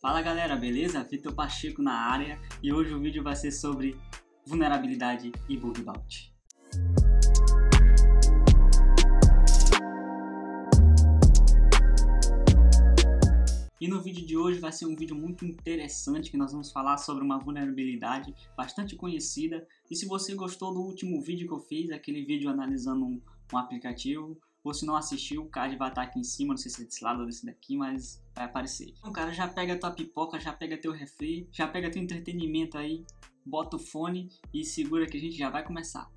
Fala galera, beleza? Vitor Pacheco na área e hoje o vídeo vai ser sobre vulnerabilidade e bug bounty. E no vídeo de hoje vai ser um vídeo muito interessante que nós vamos falar sobre uma vulnerabilidade bastante conhecida. E se você gostou do último vídeo que eu fiz, aquele vídeo analisando um aplicativo, ou se não assistiu, o card vai estar aqui em cima, não sei se é desse lado ou desse daqui, mas vai aparecer. Então cara, já pega tua pipoca, já pega teu refri, já pega teu entretenimento aí, bota o fone e segura que a gente já vai começar.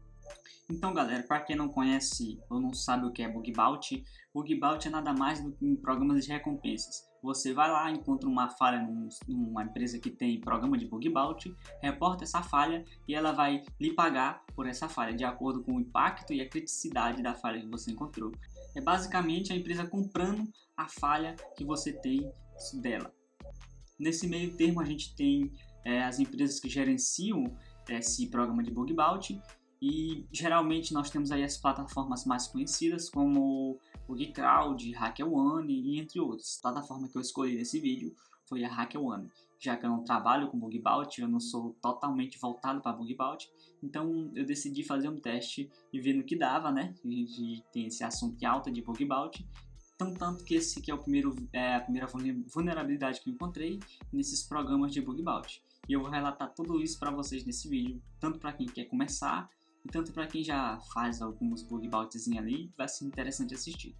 Então galera, para quem não conhece ou não sabe o que é bug bounty, bug bounty é nada mais do que programas de recompensas. Você vai lá, encontra uma falha numa empresa que tem programa de bug bounty, reporta essa falha e ela vai lhe pagar por essa falha, de acordo com o impacto e a criticidade da falha que você encontrou. É basicamente a empresa comprando a falha que você tem dela. Nesse meio termo a gente tem as empresas que gerenciam esse programa de bug bounty e geralmente nós temos aí as plataformas mais conhecidas como Bugcrowd, HackerOne e entre outros. A plataforma que eu escolhi nesse vídeo foi a HackerOne, já que eu não trabalho com bug bounty, eu não sou totalmente voltado para bug bounty, então eu decidi fazer um teste e ver no que dava, né? A gente tem esse assunto em alta de bug bounty, tanto que esse aqui é a primeira vulnerabilidade que eu encontrei nesses programas de bug bounty. E eu vou relatar tudo isso para vocês nesse vídeo, tanto para quem quer começar, e tanto para quem já faz alguns bug bountyzinhos ali, vai ser interessante assistir.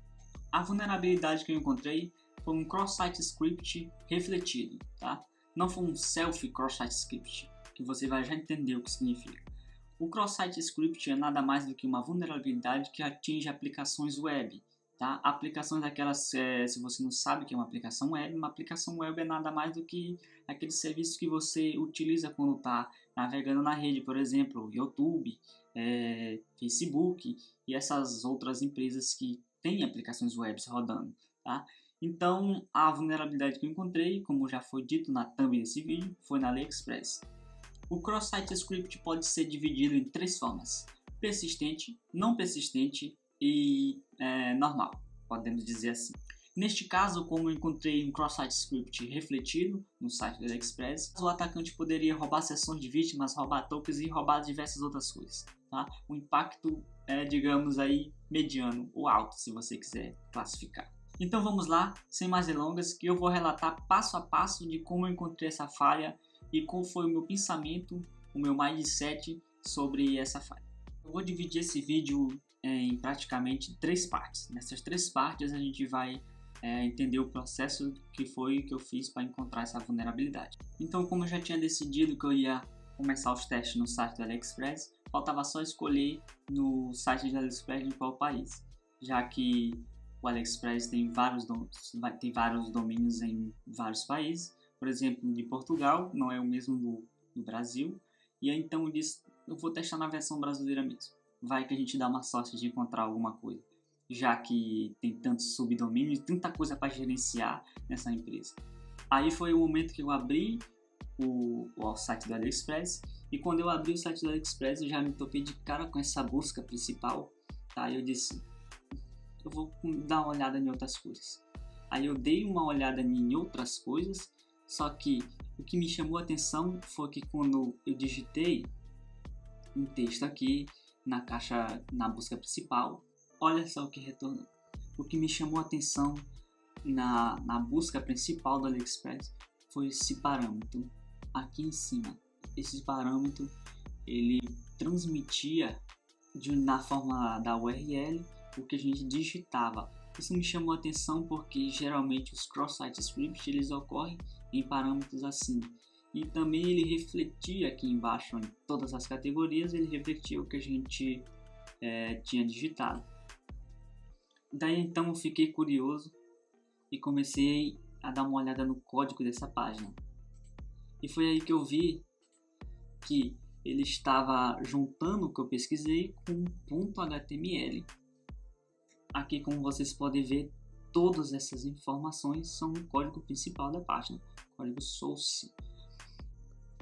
A vulnerabilidade que eu encontrei foi um cross-site script refletido, tá? Não foi um self cross-site script, que você vai já entender o que significa. O cross-site script é nada mais do que uma vulnerabilidade que atinge aplicações web, tá? Aplicações daquelas, se você não sabe o que é uma aplicação web é nada mais do que aquele serviço que você utiliza quando está navegando na rede, por exemplo, YouTube, Facebook e essas outras empresas que têm aplicações web rodando, tá? Então, a vulnerabilidade que eu encontrei, como já foi dito na thumb desse vídeo, foi na AliExpress. O cross-site script pode ser dividido em três formas: persistente, não persistente e normal, podemos dizer assim. Neste caso, como eu encontrei um cross-site script refletido no site do AliExpress, o atacante poderia roubar sessões de vítimas, roubar tokens e roubar diversas outras coisas, tá? O impacto é, digamos aí, mediano ou alto, se você quiser classificar. Então vamos lá, sem mais delongas, que eu vou relatar passo a passo de como eu encontrei essa falha e qual foi o meu pensamento, o meu mindset sobre essa falha. Eu vou dividir esse vídeo em praticamente três partes. Nessas três partes a gente vai entender o processo que foi que eu fiz para encontrar essa vulnerabilidade. Então, como eu já tinha decidido que eu ia começar os testes no site do AliExpress, faltava só escolher no site do AliExpress de qual país, já que o AliExpress tem vários domínios em vários países. Por exemplo, de Portugal, não é o mesmo do Brasil, e aí, então eu disse, eu vou testar na versão brasileira mesmo, vai que a gente dá uma sorte de encontrar alguma coisa, já que tem tantos subdomínios, tanta coisa para gerenciar nessa empresa. Aí foi o momento que eu abri o site do AliExpress, e quando eu abri o site do AliExpress eu já me topei de cara com essa busca principal, tá? Eu disse, eu vou dar uma olhada em outras coisas. Aí eu dei uma olhada em outras coisas, só que o que me chamou a atenção foi que quando eu digitei um texto aqui na caixa, na busca principal, olha só o que retornou. O que me chamou a atenção na busca principal do AliExpress foi esse parâmetro aqui em cima. Esse parâmetro ele transmitia na forma da URL o que a gente digitava. Isso me chamou a atenção porque geralmente os cross-site scripts eles ocorrem em parâmetros assim. E também ele refletia aqui embaixo em todas as categorias, ele refletia o que a gente tinha digitado. Daí então eu fiquei curioso e comecei a dar uma olhada no código dessa página. E foi aí que eu vi que ele estava juntando o que eu pesquisei com .html. Aqui, como vocês podem ver, todas essas informações são o código principal da página, código source.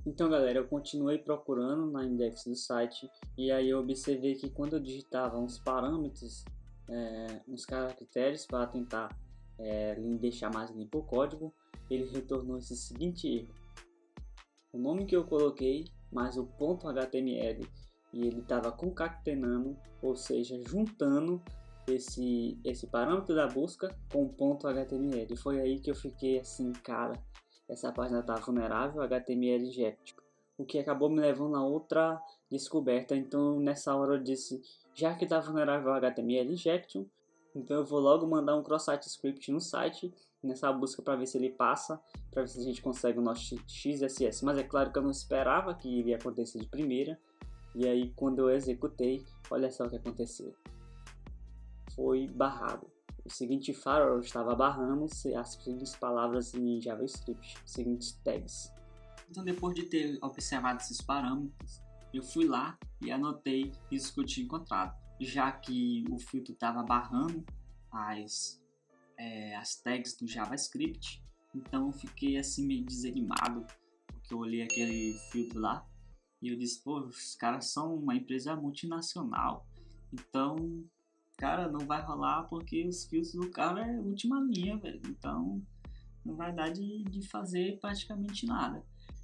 Então galera, eu continuei procurando na index do site e aí eu observei que quando eu digitava uns parâmetros, uns caracteres para tentar deixar mais limpo o código, ele retornou esse seguinte erro: o nome que eu coloquei mais o ponto .html, e ele estava concatenando, ou seja, juntando esse parâmetro da busca com o ponto .html. E foi aí que eu fiquei assim, cara, essa página está vulnerável HTML injectico, o que acabou me levando a outra descoberta. Então nessa hora eu disse, já que está vulnerável HTML injection, então eu vou logo mandar um cross-site script no site, nessa busca, para ver se ele passa, para ver se a gente consegue o nosso XSS. Mas é claro que eu não esperava que iria acontecer de primeira, e aí quando eu executei, olha só o que aconteceu. Foi barrado. O seguinte firewall estava barrando as seguintes palavras em JavaScript, os seguintes tags. Então depois de ter observado esses parâmetros, eu fui lá e anotei isso que eu tinha encontrado. Já que o filtro estava barrando as tags do JavaScript, então eu fiquei assim meio desanimado, porque eu olhei aquele filtro lá e eu disse, pô, os caras são uma empresa multinacional, então, cara, não vai rolar porque os filtros do cara é última linha, velho, então não vai dar de fazer praticamente nada.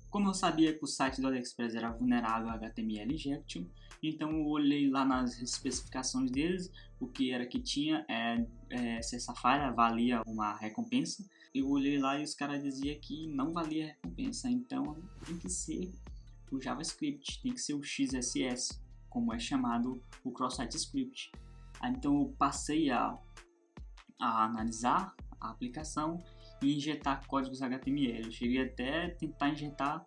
Como eu sabia que o site do AliExpress era vulnerável a HTML injection, então eu olhei lá nas especificações deles, o que era que tinha, se essa falha valia uma recompensa. Eu olhei lá e os caras diziam que não valia a recompensa, então tem que ser o JavaScript, tem que ser o XSS, como é chamado o Cross-Site Script. Então eu passei a analisar a aplicação e injetar códigos HTML. Eu cheguei até a tentar injetar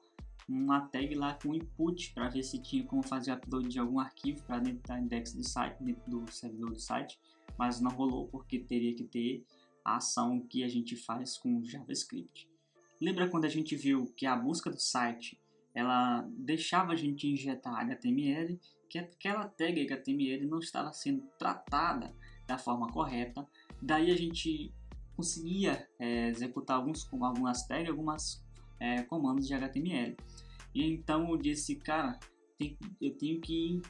uma tag lá com input para ver se tinha como fazer upload de algum arquivo para dentro da index do site, dentro do servidor do site, mas não rolou porque teria que ter a ação que a gente faz com o JavaScript. Lembra quando a gente viu que a busca do site ela deixava a gente injetar HTML, que aquela tag HTML não estava sendo tratada da forma correta, daí a gente conseguia executar algumas tags, alguns comandos de HTML. E então eu disse, cara, eu tenho que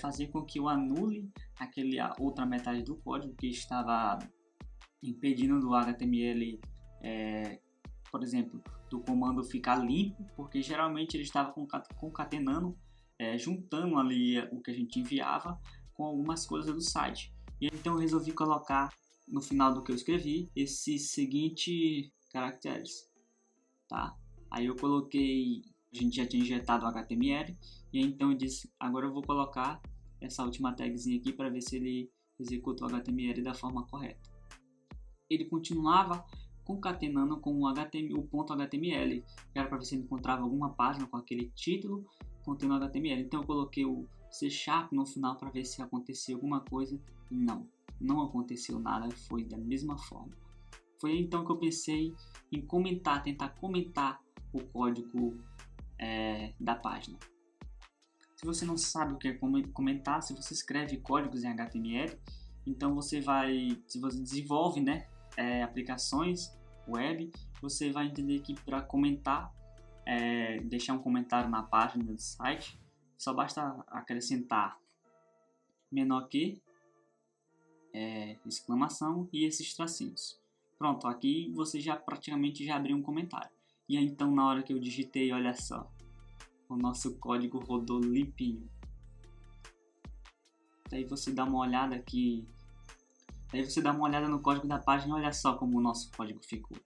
fazer com que eu anule aquela outra metade do código que estava impedindo do HTML, por exemplo, do comando ficar limpo, porque geralmente ele estava concatenando, juntando ali o que a gente enviava com algumas coisas do site. E então eu resolvi colocar no final do que eu escrevi esses seguintes caracteres, tá? Aí eu coloquei, a gente já tinha injetado o HTML, e então eu disse, agora eu vou colocar essa última tagzinha aqui para ver se ele executa o HTML da forma correta. Ele continuava concatenando com o ponto HTML, que era para ver se ele encontrava alguma página com aquele título contendo HTML. Então eu coloquei o C# no final para ver se acontecia alguma coisa, e não aconteceu nada, foi da mesma forma. Foi então que eu pensei em tentar comentar o código da página. Se você não sabe o que é comentar, se você escreve códigos em HTML, então se você desenvolve, né, aplicações web, você vai entender que para comentar, deixar um comentário na página do site, só basta acrescentar "-q", exclamação e esses tracinhos. Pronto, aqui você já praticamente já abriu um comentário. E aí, então, na hora que eu digitei, olha só, o nosso código rodou limpinho. Daí você dá uma olhada aqui, daí você dá uma olhada no código da página, olha só como o nosso código ficou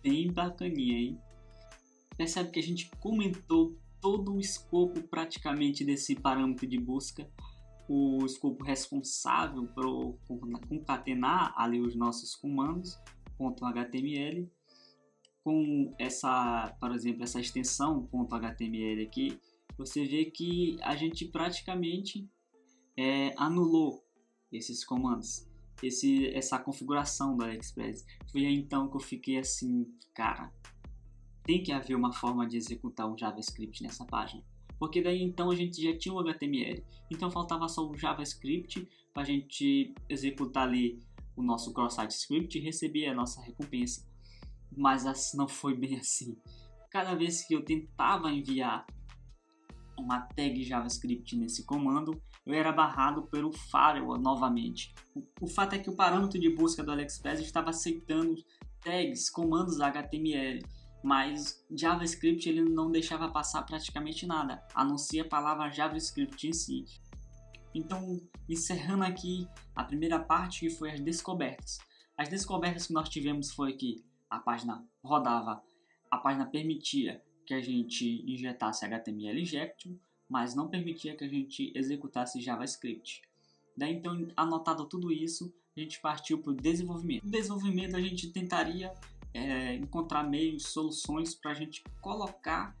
bem bacaninha, hein? Percebe que a gente comentou todo o escopo praticamente desse parâmetro de busca, o escopo responsável por concatenar ali os nossos comandos .html com essa, por exemplo, essa extensão .html aqui. Você vê que a gente praticamente anulou esses comandos, essa configuração do AliExpress. Foi aí então que eu fiquei assim, cara, tem que haver uma forma de executar um JavaScript nessa página. Porque daí então a gente já tinha o HTML, então faltava só o JavaScript para a gente executar ali o nosso cross-site script e receber a nossa recompensa. Mas assim, não foi bem assim. Cada vez que eu tentava enviar uma tag JavaScript nesse comando, eu era barrado pelo firewall novamente. O fato é que o parâmetro de busca do AliExpress estava aceitando tags, comandos HTML, mas JavaScript ele não deixava passar praticamente nada, a não ser a palavra JavaScript em si. Então, encerrando aqui a primeira parte, que foi as descobertas. As descobertas que nós tivemos foi que a página rodava, a página permitia que a gente injetasse HTML injection, mas não permitia que a gente executasse JavaScript. Daí então, anotado tudo isso, a gente partiu para o desenvolvimento. No desenvolvimento a gente tentaria encontrar meios, soluções para a gente colocar,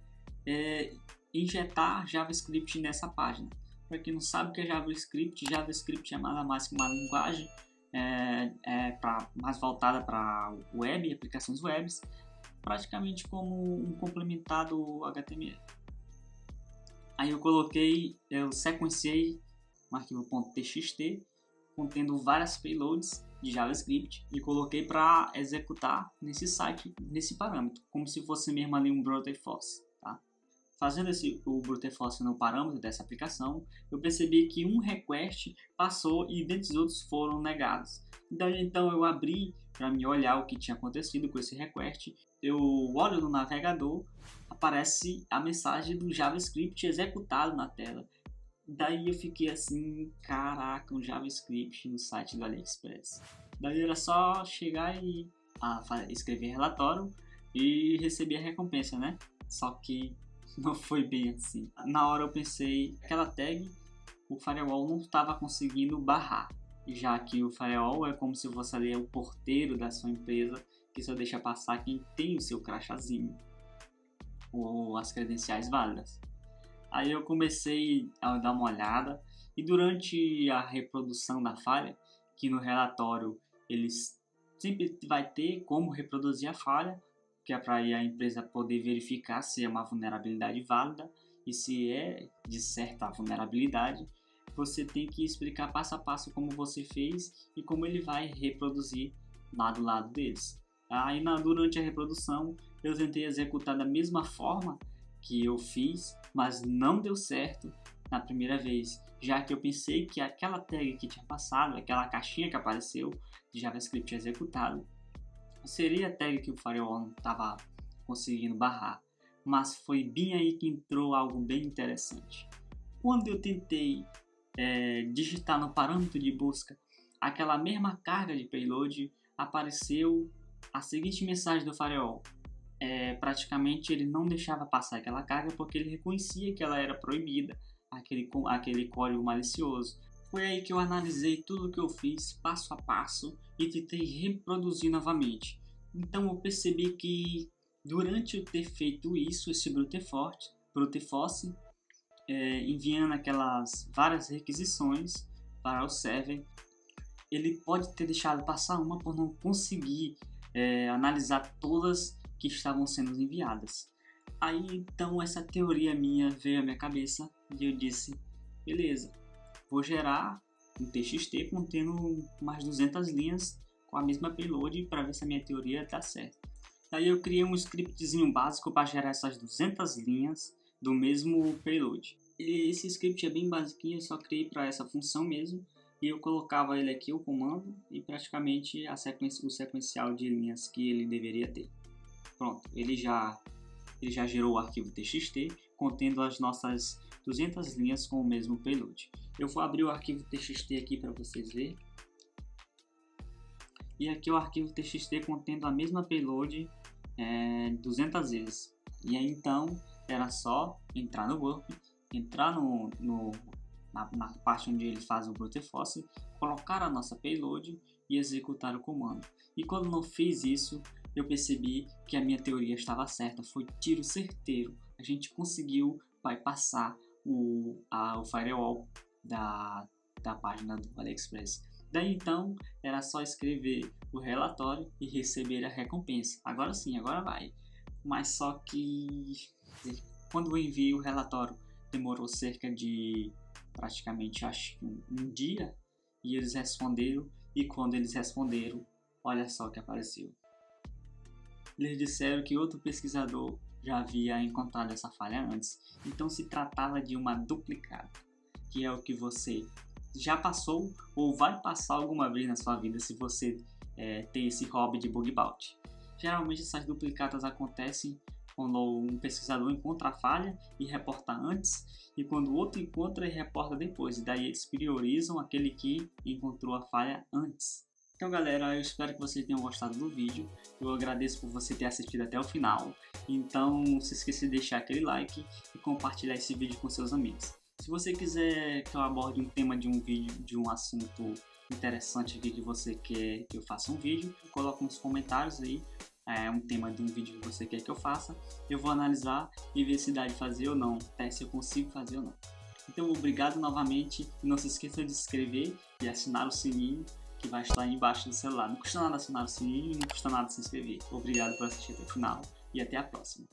injetar JavaScript nessa página. Para quem não sabe o que é JavaScript, JavaScript é nada mais que uma linguagem mais voltada para web, aplicações web, praticamente como um complementar do HTML. Aí eu sequenciei um arquivo .txt contendo várias payloads de JavaScript e coloquei para executar nesse site, nesse parâmetro, como se fosse mesmo ali um brute force, tá? Fazendo o brute force no parâmetro dessa aplicação, eu percebi que um request passou e dentre os outros foram negados. Então eu abri para me olhar o que tinha acontecido com esse request. Eu olho no navegador, aparece a mensagem do JavaScript executado na tela. Daí eu fiquei assim, caraca, um JavaScript no site do AliExpress. Daí era só chegar e escrever relatório e receber a recompensa, né? Só que não foi bem assim. Na hora eu pensei, aquela tag o firewall não estava conseguindo barrar, já que o firewall é como se você ali é o porteiro da sua empresa que só deixa passar quem tem o seu crachazinho ou as credenciais válidas. Aí eu comecei a dar uma olhada e durante a reprodução da falha, que no relatório eles sempre vai ter como reproduzir a falha, que é para a empresa poder verificar se é uma vulnerabilidade válida, e se é de certa vulnerabilidade, você tem que explicar passo a passo como você fez e como ele vai reproduzir lá do lado deles. Aí durante a reprodução eu tentei executar da mesma forma que eu fiz, mas não deu certo na primeira vez, já que eu pensei que aquela tag que tinha passado, aquela caixinha que apareceu de JavaScript executado, seria a tag que o firewall não estava conseguindo barrar, mas foi bem aí que entrou algo bem interessante. Quando eu tentei digitar no parâmetro de busca aquela mesma carga de payload, apareceu a seguinte mensagem do firewall. Praticamente ele não deixava passar aquela carga porque ele reconhecia que ela era proibida, aquele código malicioso. Foi aí que eu analisei tudo o que eu fiz passo a passo e tentei reproduzir novamente. Então eu percebi que durante eu ter feito isso, esse brute force, enviando aquelas várias requisições para o server, ele pode ter deixado passar uma por não conseguir analisar todas que estavam sendo enviadas. Aí então essa teoria minha veio à minha cabeça e eu disse, beleza, vou gerar um TXT contendo umas 200 linhas com a mesma payload para ver se a minha teoria está certa. Daí eu criei um scriptzinho básico para gerar essas 200 linhas do mesmo payload. E esse script é bem basiquinho, eu só criei para essa função mesmo e eu colocava ele aqui, o comando, e praticamente o sequencial de linhas que ele deveria ter. Pronto, ele já gerou o arquivo txt contendo as nossas 200 linhas com o mesmo payload. Eu vou abrir o arquivo txt aqui para vocês verem. E aqui é o arquivo txt contendo a mesma payload 200 vezes. E aí então era só entrar no Burp, entrar na parte onde ele faz o brute force, colocar a nossa payload e executar o comando. E quando não fez isso, eu percebi que a minha teoria estava certa, foi tiro certeiro. A gente conseguiu bypassar o firewall da página do AliExpress. Daí então, era só escrever o relatório e receber a recompensa. Agora sim, agora vai. Mas só que quando eu enviei o relatório, demorou cerca de praticamente acho que um dia. E eles responderam, e quando eles responderam, olha só o que apareceu. Eles disseram que outro pesquisador já havia encontrado essa falha antes, então se tratava de uma duplicada, que é o que você já passou ou vai passar alguma vez na sua vida se você tem esse hobby de bug bounty. Geralmente essas duplicatas acontecem quando um pesquisador encontra a falha e reporta antes, e quando outro encontra e reporta depois, e daí eles priorizam aquele que encontrou a falha antes. Então galera, eu espero que vocês tenham gostado do vídeo, eu agradeço por você ter assistido até o final, então não se esqueça de deixar aquele like e compartilhar esse vídeo com seus amigos. Se você quiser que eu aborde um tema de um vídeo, de um assunto interessante aqui que você quer que eu faça um vídeo, coloca nos comentários aí um tema de um vídeo que você quer que eu faça, eu vou analisar e ver se dá de fazer ou não, até se eu consigo fazer ou não. Então obrigado novamente, não se esqueça de se inscrever e assinar o sininho que vai estar aí embaixo do celular. Não custa nada assinar o sininho, não custa nada se inscrever. Obrigado por assistir até o final e até a próxima.